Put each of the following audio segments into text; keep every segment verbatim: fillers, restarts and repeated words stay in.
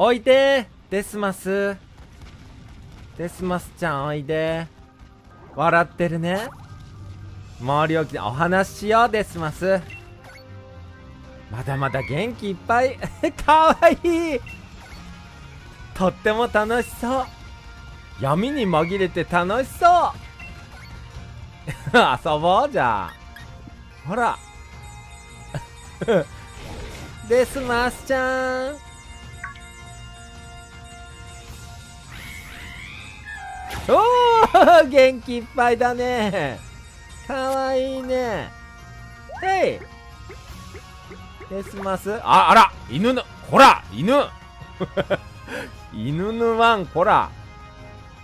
おいでー、デスマス。デスマスちゃんおいでー。笑ってるね。周りを来てお話ししよう、デスマス。まだまだ元気いっぱい。かわいい。とっても楽しそう。闇に紛れて楽しそう。遊ぼうじゃあ。ほら。デスマスちゃん。おお、元気いっぱいだね。かわいいね。へい。デスマス。あ、あら、犬の、ほら、犬。犬のワン、ほら。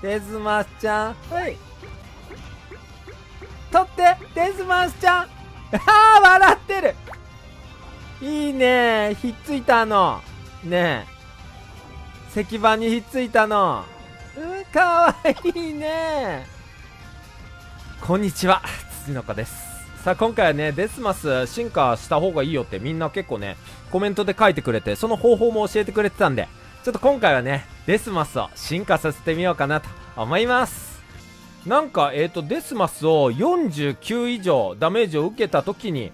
デスマスちゃん。ほい。取って、デスマスちゃん。ああ、笑ってる。いいね、ひっついたの。ねえ。石板にひっついたの。うん、かわいいね。こんにちは、つちのこです。さあ、今回はね、デスマス進化した方がいいよってみんな結構ね、コメントで書いてくれて、その方法も教えてくれてたんで、ちょっと今回はね、デスマスを進化させてみようかなと思います。なんか、えっと、デスマスをよんじゅうきゅう以上ダメージを受けた時に、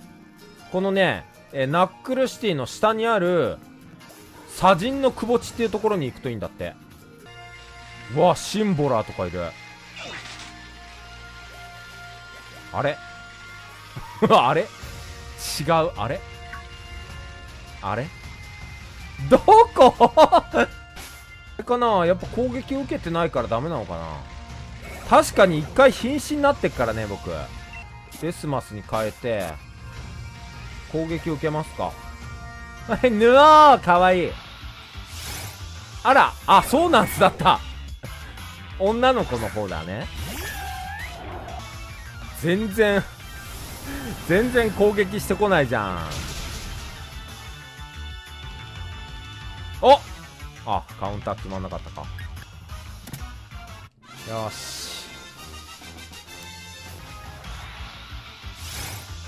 このね、えー、ナックルシティの下にある砂人の窪地っていうところに行くといいんだって。うわ、シンボラーとかいる。あれあれ違う、あれあれどこかな。やっぱ攻撃受けてないからダメなのかな。確かに一回瀕死になってっからね。僕デスマスに変えて攻撃受けますか。ぬおー、かわいい。あら、あ、そうなんすだった。女の子の方だね。全然、全然攻撃してこないじゃん。おっ、あ、カウンター決まんなかったか。よし。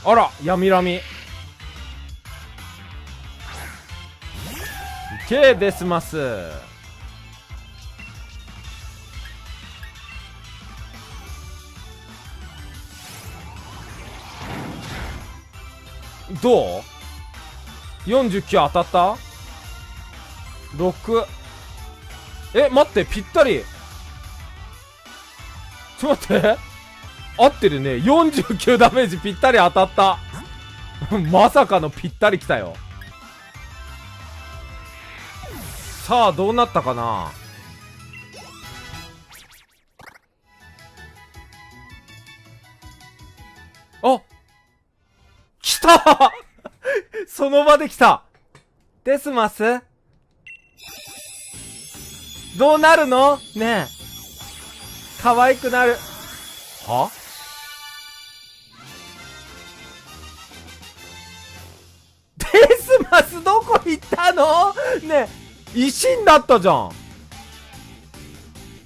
あら、闇ラミ。OK、デスマス。どう ?よんじゅうきゅう 当たった ?ろく。え、待って、ぴったり。ちょっと待って。合ってるね。よんじゅうきゅうダメージぴったり当たった。まさかのぴったりきたよ。さあ、どうなったかな。あ、来たその場で来た。デスマスどうなるのねえ。可愛くなる。はデスマスどこ行ったのねえ。石になったじゃん。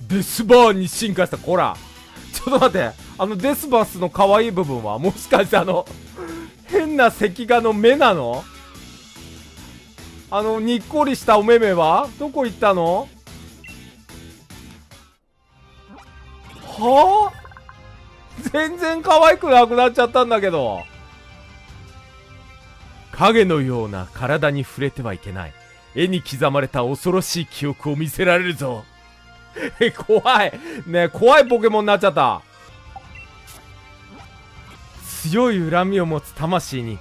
デスバーンに進化した。こら、ちょっと待って、あのデスバスの可愛い部分はもしかしてあの変な石画の目なの。あのにっこりしたお目目はどこ行ったの。はあ、全然可愛くなくなっちゃったんだけど。影のような体に触れてはいけない。絵に刻まれた恐ろしい記憶を見せられるぞ。え、怖い。ねえ、怖いポケモンになっちゃった。強い恨みを持つ魂に、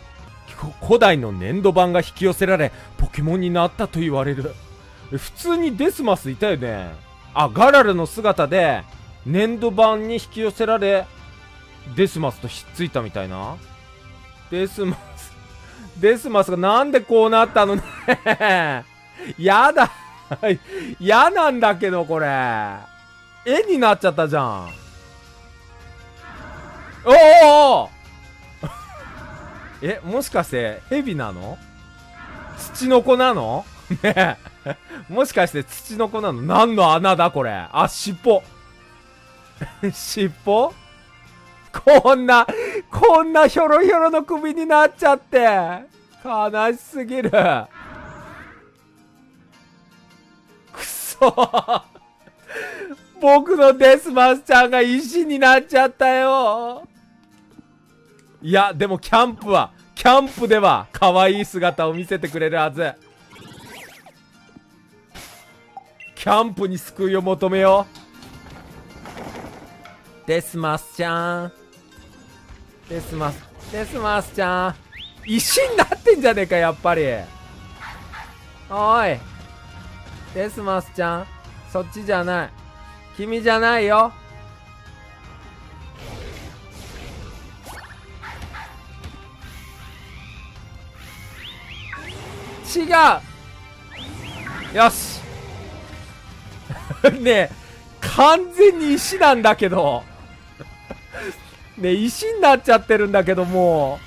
古代の粘土板が引き寄せられ、ポケモンになったと言われる。普通にデスマスいたよね。あ、ガラルの姿で、粘土板に引き寄せられ、デスマスとひっついたみたいな。デスマス。デスマスがなんでこうなったのね。やだ。嫌なんだけど、これ。絵になっちゃったじゃん。おおおえ、もしかして、ヘビなの？土の子なの？ねえ。もしかして土の子なの？何の穴だ、これ。あ、尻尾。尻尾？こんな、こんなひょろひょろの首になっちゃって。悲しすぎる。そ僕のデスマスちゃんが石になっちゃったよ。いや、でもキャンプは、キャンプでは可愛い姿を見せてくれるはず。キャンプに救いを求めよう。デスマスちゃん。デスマス、デスマスちゃん。石になってんじゃねえか、やっぱり。おい。デスマスちゃん。そっちじゃない。君じゃないよ。違う。よし。ねえ、完全に石なんだけど。ねえ、石になっちゃってるんだけど、も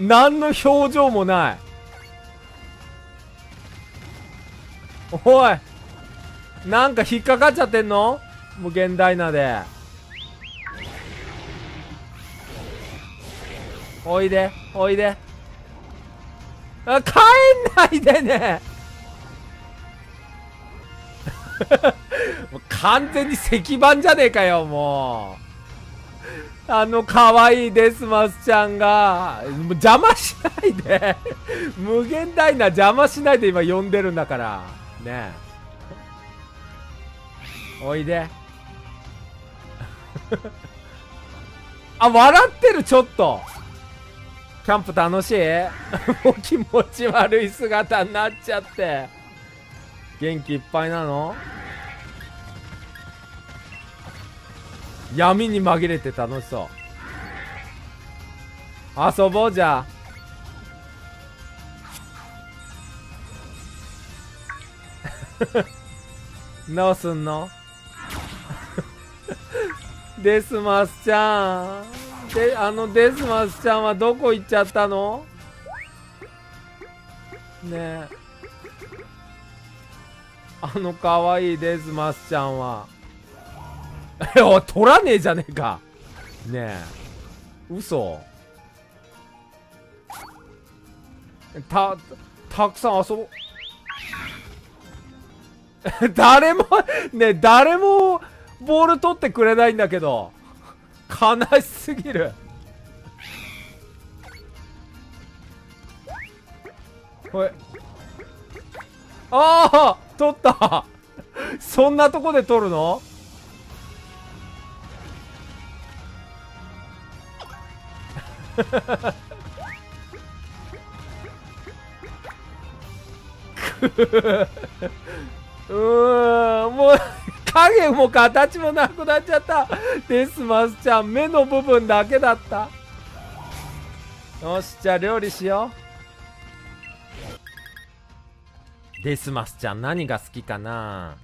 う。何の表情もない。おい。なんか引っかかっちゃってんの？無限ダイナで。おいで、おいで。あ、帰んないでね。もう完全に石板じゃねえかよ、もう。あの可愛いデスマスちゃんが、もう邪魔しないで。無限ダイナ邪魔しないで今呼んでるんだから。ねえ。おいで。あ、笑ってる、ちょっと。キャンプ楽しい。もう気持ち悪い姿になっちゃって。元気いっぱいなの？闇に紛れて楽しそう。遊ぼうじゃあ。どうすんの？デスマスちゃん。で、あのデスマスちゃんはどこ行っちゃったの？ねえ。あの可愛いデスマスちゃんは。え、おい、取らねえじゃねえか。ねえ。嘘。た、たくさん遊ぼ。誰も、ね、誰もボール取ってくれないんだけど。悲しすぎる。ほい。ああ、取った。そんなとこで取るの？くふうーん、もう影も形もなくなっちゃった。デスマスちゃん、目の部分だけだった。よし、じゃあ料理しよう。デスマスちゃん、何が好きかな？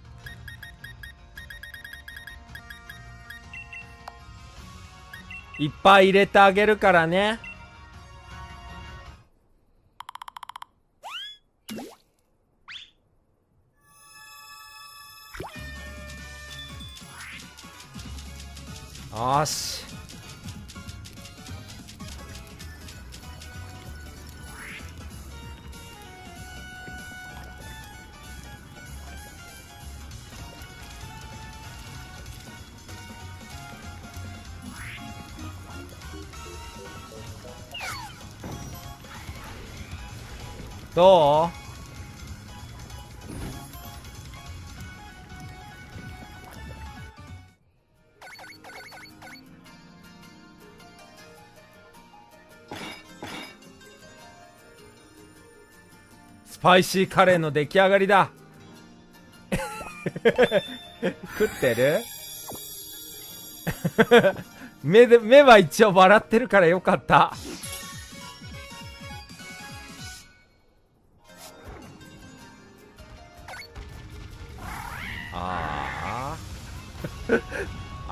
いっぱい入れてあげるからね。よし。どう？スパイシーカレーの出来上がりだ。食ってる？目で、目は一応笑ってるからよかった。あ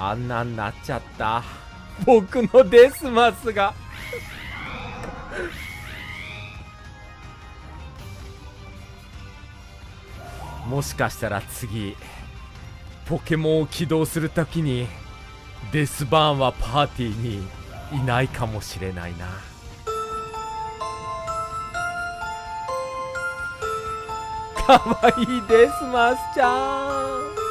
あ。あんなんなっちゃった。僕のデスマスが。もしかしたら次ポケモンを起動するときにデスバーンはパーティーにいないかもしれないな。かわいいです、マスちゃん。